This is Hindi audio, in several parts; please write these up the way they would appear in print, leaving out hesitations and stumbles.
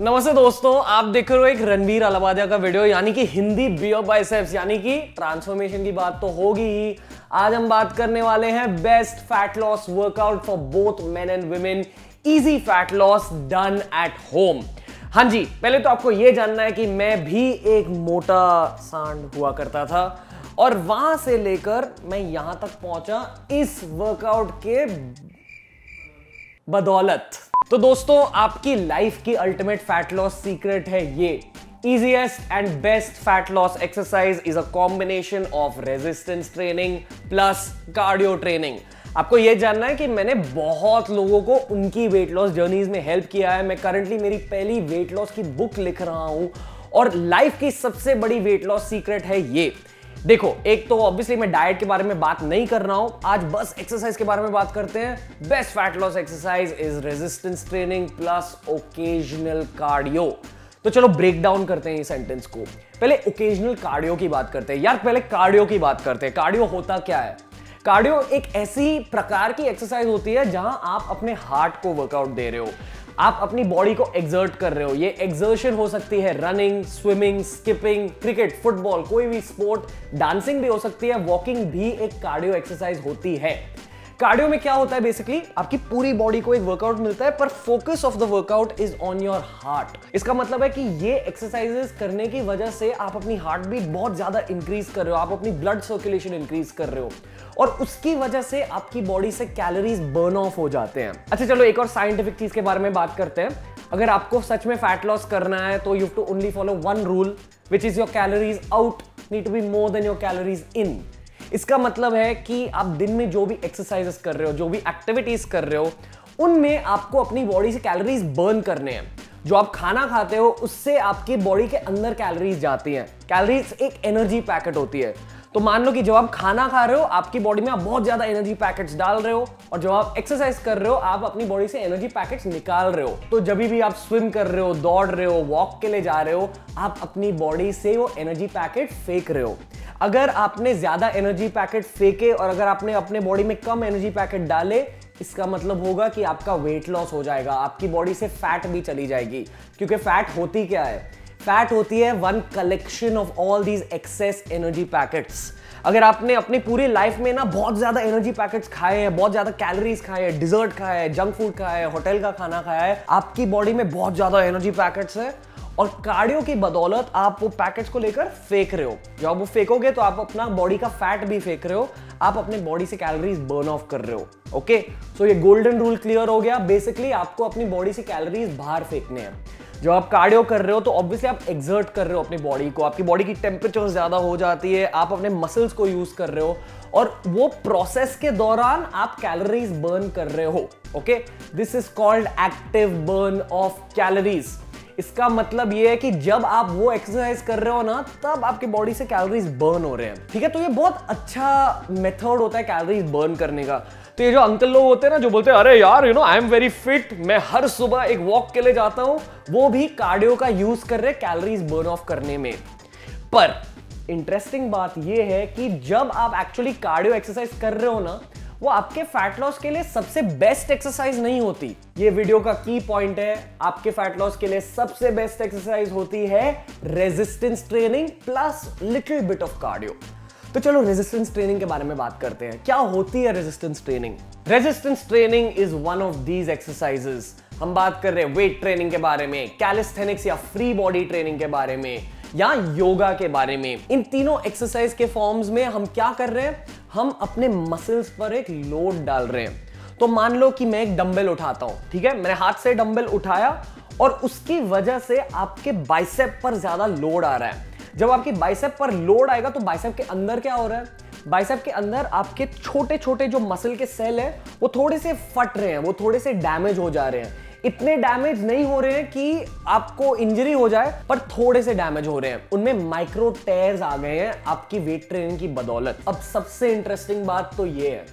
नमस्ते दोस्तों, आप देख रहे हो एक रणवीर अलाबादिया का वीडियो यानी कि हिंदी बियर बाइसेप्स यानी कि ट्रांसफॉर्मेशन की बात तो होगी ही। आज हम बात करने वाले हैं best fat loss workout for both men and women, easy fat loss done at home. हाँ जी, पहले तो आपको ये जानना है कि मैं भी एक मोटा सांड हुआ करता था और वहां से लेकर मैं यहां तक पहुंचा इस वर्कआउट के बदौलत। तो दोस्तों, आपकी लाइफ की अल्टीमेट फैट लॉस सीक्रेट है ये। Easiest and best fat loss exercise is a combination of resistance training plus cardio training. आपको ये जानना है कि मैंने बहुत लोगों को उनकी वेट लॉस जर्नीज में हेल्प किया है। मैं करंटली मेरी पहली वेट लॉस की बुक लिख रहा हूं और लाइफ की सबसे बड़ी वेट लॉस सीक्रेट है ये। देखो, एक तो ऑब्वियसली मैं डाइट के बारे में बात नहीं कर रहा हूं, आज बस एक्सरसाइज के बारे में बात करते हैं। Best fat loss exercise is resistance training plus occasional cardio. तो चलो ब्रेक डाउन करते हैं इस सेंटेंस को। पहले ओकेजनल कार्डियो की बात करते हैं। यार पहले कार्डियो की बात करते हैं। कार्डियो होता क्या है? कार्डियो एक ऐसी प्रकार की एक्सरसाइज होती है जहां आप अपने हार्ट को वर्कआउट दे रहे हो, आप अपनी बॉडी को एक्सर्ट कर रहे हो। ये एक्सर्शन हो सकती है running, swimming, skipping, cricket, football, कोई भी स्पोर्ट, डांसिंग भी हो सकती है, वॉकिंग भी एक कार्डियो एक्सरसाइज होती है। कार्डियो में क्या होता है, बेसिकली आपकी पूरी बॉडी को एक वर्कआउट मिलता है पर focus of the workout is on your heart. इसका मतलब है कि ये एक्सरसाइजेस करने की वजह से आप अपनी हार्ट बीट बहुत ज्यादा इंक्रीज कर रहे हो, आप अपनी ब्लड सर्कुलेशन इंक्रीज कर रहे हो और उसकी वजह से आपकी बॉडी से कैलोरीज बर्न ऑफ हो जाते हैं। अच्छा चलो, एक और साइंटिफिक चीज के बारे में बात करते हैं। अगर आपको सच में फैट लॉस करना है तो you have to only follow one rule which is your calories out need to be more than your calories in. इसका मतलब है कि आप दिन में जो भी एक्सरसाइजेस कर रहे हो, जो भी एक्टिविटीज कर रहे हो, उनमें आपको अपनी बॉडी से कैलोरीज बर्न करने हैं। जो आप खाना खाते हो उससे आपकी बॉडी के अंदर कैलोरीज जाती हैं। कैलोरीज एक एनर्जी पैकेट होती है। तो मान लो कि जब आप खाना खा रहे हो आपकी बॉडी में आप बहुत ज्यादा एनर्जी पैकेट्स डाल रहे हो और जब आप एक्सरसाइज कर रहे हो आप अपनी बॉडी से एनर्जी पैकेट्स निकाल रहे हो। तो जब भी आप स्विम कर रहे हो, दौड़ रहे हो, वॉक के लिए जा रहे हो, आप अपनी बॉडी से वो एनर्जी पैकेट फेंक रहे हो। अगर आपने ज्यादा एनर्जी पैकेट फेंके और अगर आपने अपने बॉडी में कम एनर्जी पैकेट डाले, इसका मतलब होगा कि आपका वेट लॉस हो जाएगा, आपकी बॉडी से फैट भी चली जाएगी। क्योंकि फैट होती क्या है? फैट होती है one collection of all these excess energy packets. अगर आपने अपनी पूरी लाइफ में ना बहुत ज्यादा एनर्जी पैकेट्स खाए हैं, बहुत ज्यादा कैलोरीज खाए हैं, डिजर्ट खाए हैं, जंक फूड खाए हैं, होटल का खाना खाया है, आपकी बॉडी में बहुत ज्यादा एनर्जी पैकेट्स है और कार्डियो की बदौलत आप वो पैकेट्स को लेकर फेंक रहे हो। जब आप वो फेंकोगे तो आप अपना बॉडी का फैट भी फेंक रहे हो, आप अपने बॉडी से कैलोरीज बर्न ऑफ कर रहे हो। ओके, सो ये गोल्डन रूल क्लियर हो गया। बेसिकली आपको अपनी बॉडी से कैलोरीज बाहर फेंकने हैं। जब आप कार्डियो कर रहे हो तो ऑब्वियसली आप एक्सर्ट कर रहे हो अपनी बॉडी को, आपकी बॉडी की टेम्परेचर ज़्यादा हो जाती है, आप अपने मसल्स को यूज़ कर रहे हो और वो प्रोसेस के दौरान आप कैलोरीज बर्न कर रहे हो। Okay, this is called active burn of calories. इसका मतलब ये है कि जब आप वो एक्सरसाइज कर रहे हो ना तब आपकी बॉडी से कैलोरीज बर्न हो रहे हैं। ठीक है, तो ये बहुत अच्छा मेथड होता है कैलोरीज बर्न करने का। तो ये जो अंकल लोग होते हैं ना जो बोलते हैं अरे यार you know I am very fit, मैं हर सुबह एक वॉक के लिए जाता हूं, वो भी कार्डियो का यूज कर रहे हैं कैलोरीज बर्न ऑफ करने में। पर इंटरेस्टिंग बात ये है कि जब आप एक्चुअली कार्डियो एक्सरसाइज कर रहे हो ना, वो आपके फैट लॉस के लिए सबसे बेस्ट एक्सरसाइज नहीं होती। ये वीडियो का की पॉइंट है। आपके फैट लॉस के लिए सबसे बेस्ट एक्सरसाइज होती है resistance training plus little bit of cardio. तो चलो रेजिस्टेंस ट्रेनिंग के बारे में बात करते हैं। क्या होती है resistance training? Resistance training is one of these exercises. हम बात कर रहे हैं वेट ट्रेनिंग के बारे में, कैलिस्थेनिक्स या फ्री बॉडी ट्रेनिंग के बारे में या योगा के बारे में। इन तीनों एक्सरसाइज के फॉर्म्स में हम क्या कर रहे हैं, हम अपने मसल्स पर एक लोड डाल रहे हैं। तो मान लो कि मैं एक डंबल उठाता हूं, ठीक है, मैंने हाथ से डंबल उठाया और उसकी वजह से आपके बाइसेप पर ज्यादा लोड आ रहा है। जब आपके बाइसेप पर लोड आएगा तो बाइसेप के अंदर क्या हो रहा है, बाइसेप के अंदर आपके छोटे छोटे जो मसल के सेल है वो थोड़े से फट रहे हैं, वो थोड़े से डैमेज हो जा रहे हैं। इतने डैमेज नहीं हो रहे हैं कि आपको इंजरी हो जाए, पर थोड़े से डैमेज हो रहे हैं, उनमें माइक्रो टेयर्स आ गए हैं आपकी वेट ट्रेनिंग की बदौलत। अब सबसे इंटरेस्टिंग बात तो ये है,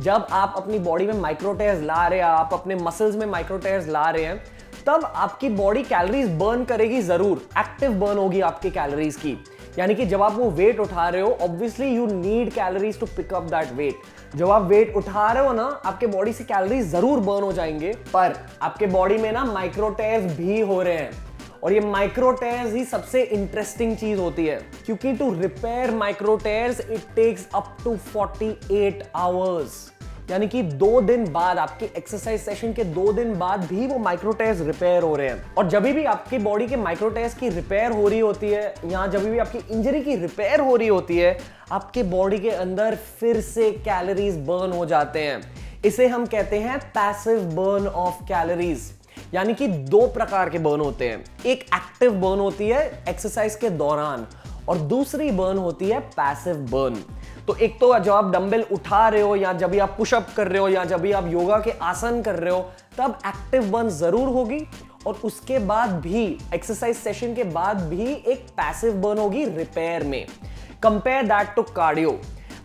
जब आप अपनी बॉडी में माइक्रो टेयर्स ला रहे हैं, आप अपने मसल्स में माइक्रो टेयर्स ला रहे हैं, तब आपकी बॉडी कैलोरीज बर्न करेगी जरूर, एक्टिव बर्न होगी आपकी कैलोरीज की, यानी कि जब आप वो वेट उठा रहे हो obviously you need calories to pick up that weight. जब आप वेट उठा रहे हो ना आपके बॉडी से कैलोरीज जरूर बर्न हो जाएंगे, पर आपके बॉडी में ना माइक्रो टेयर्स भी हो रहे हैं और ये माइक्रो टेयर्स ही सबसे इंटरेस्टिंग चीज होती है, क्योंकि to repair micro tears it takes up to 48 hours. यानी कि 2 दिन बाद आपके एक्सरसाइज सेशन के 2 दिन बाद भी वो माइक्रो टेयर्स रिपेयर हो रहे हैं। और जब भी आपकी बॉडी के माइक्रो टेयर्स की रिपेयर हो रही होती है या जब भी आपकी इंजरी की रिपेयर हो रही होती है आपके बॉडी के अंदर फिर से कैलोरीज बर्न हो जाते हैं। इसे हम कहते हैं पैसिव बर्न ऑफ कैलोरीज। यानी कि 2 प्रकार के बर्न होते हैं, एक एक्टिव बर्न होती है एक्सरसाइज के दौरान और दूसरी बर्न होती है पैसिव बर्न। तो एक तो जब आप डंबल उठा रहे हो या जब भी आप पुशअप कर रहे हो या जब भी आप योगा के आसन कर रहे हो तब एक्टिव बर्न जरूर होगी और उसके बाद भी एक्सरसाइज सेशन के बाद भी एक पैसिव बर्न होगी रिपेयर में। Compare that to cardio.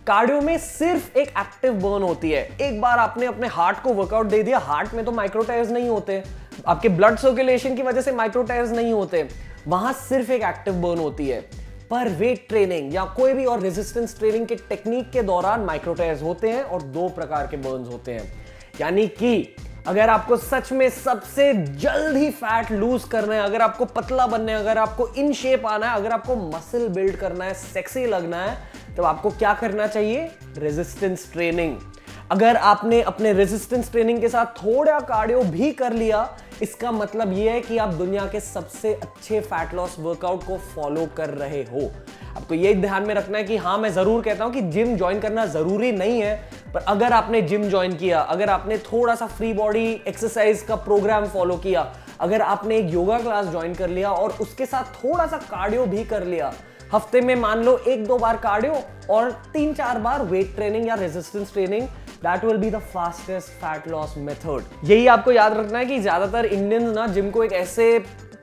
Cardio में सिर्फ एक एक्टिव बर्न होती है, एक बार आपने अपने हार्ट को वर्कआउट दे दिया, हार्ट में तो माइक्रो टेयर्स नहीं होते, आपके ब्लड सर्कुलेशन की वजह से माइक्रो टेयर्स नहीं होते, वहां सिर्फ एक एक्टिव बर्न होती है। पर वेट ट्रेनिंग या कोई भी और रेजिस्टेंस ट्रेनिंग के टेक्निक के दौरान माइक्रो टेयर्स होते हैं और 2 प्रकार के बर्न्स होते हैं। यानी कि अगर आपको सच में सबसे जल्द ही फैट लूज करना है, अगर आपको पतला बनना है, अगर आपको इन शेप आना है, अगर आपको मसल बिल्ड करना है, सेक्सी लगना है, तो आपको क्या करना चाहिए? Resistance training. अगर आपने अपने रेजिस्टेंस ट्रेनिंग के साथ थोड़ा कार्डियो भी कर लिया इसका मतलब यह है कि आप दुनिया के सबसे अच्छे फैट लॉस वर्कआउट को फॉलो कर रहे हो। आपको ये ध्यान में रखना है कि हाँ मैं जरूर कहता हूँ कि जिम ज्वाइन करना जरूरी नहीं है, पर अगर आपने जिम ज्वाइन किया, अगर आपने थोड़ा सा फ्री बॉडी एक्सरसाइज का प्रोग्राम फॉलो किया, अगर आपने एक योगा क्लास ज्वाइन कर लिया और उसके साथ थोड़ा सा कार्डियो भी कर लिया, हफ्ते में मान लो 1-2 बार कार्डियो और 3-4 बार वेट ट्रेनिंग या resistance training, That will be the fastest fat loss method. यही आपको याद रखना है कि ज्यादातर इंडियंस ना जिम को एक ऐसे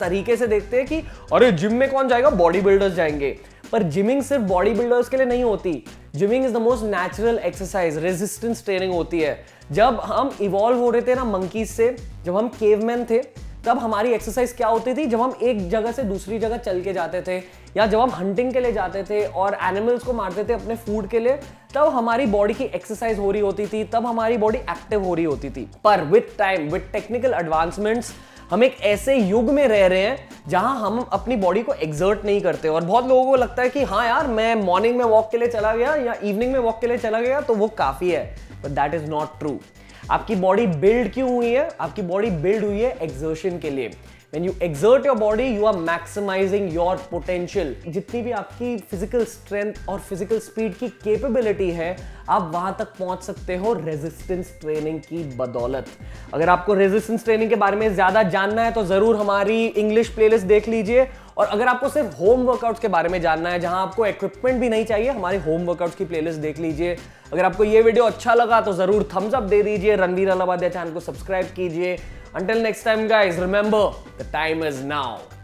तरीके से देखते हैं कि अरे जिम में कौन जाएगा, बॉडी बिल्डर्स जाएंगे। पर जिमिंग सिर्फ बॉडी बिल्डर्स के लिए नहीं होती, gymming is the most natural exercise, resistance training होती है। जब हम इवॉल्व हो रहे थे ना मंकीज से, जब हम केवमैन थे, तब हमारी एक्सरसाइज क्या होती थी? जब हम एक जगह से दूसरी जगह चल के जाते थे या जब हम हंटिंग के लिए जाते थे और एनिमल्स को मारते थे अपने फूड के लिए, तब हमारी बॉडी की एक्सरसाइज हो रही होती थी, तब हमारी बॉडी एक्टिव हो रही होती थी। पर with time, with technical advancements, हम एक ऐसे युग में रह रहे हैं जहां हम अपनी बॉडी को एक्सर्ट नहीं करते। और बहुत लोगों को लगता है कि हाँ यार मैं मॉर्निंग में वॉक के लिए चला गया या इवनिंग में वॉक के लिए चला गया तो वो काफ़ी है, but that is not true. आपकी बॉडी बिल्ड क्यों हुई है? आपकी बॉडी बिल्ड हुई है एक्सर्शन के लिए। When you exert your body, you are maximizing your potential. जितनी भी आपकी फिजिकल स्ट्रेंथ और फिजिकल स्पीड की कैपेबिलिटी है आप वहां तक पहुंच सकते हो रेजिस्टेंस ट्रेनिंग की बदौलत। अगर आपको रेजिस्टेंस ट्रेनिंग के बारे में ज्यादा जानना है तो जरूर हमारी इंग्लिश प्लेलिस्ट देख लीजिए। और अगर आपको सिर्फ होम वर्कआउट्स के बारे में जानना है जहां आपको इक्विपमेंट भी नहीं चाहिए, हमारे होम वर्कआउट्स की प्लेलिस्ट देख लीजिए। अगर आपको ये वीडियो अच्छा लगा तो जरूर थम्स अप दे दीजिए, रणवीर अल्लाबादिया चैनल को सब्सक्राइब कीजिए। Until next time guys, remember the time is now.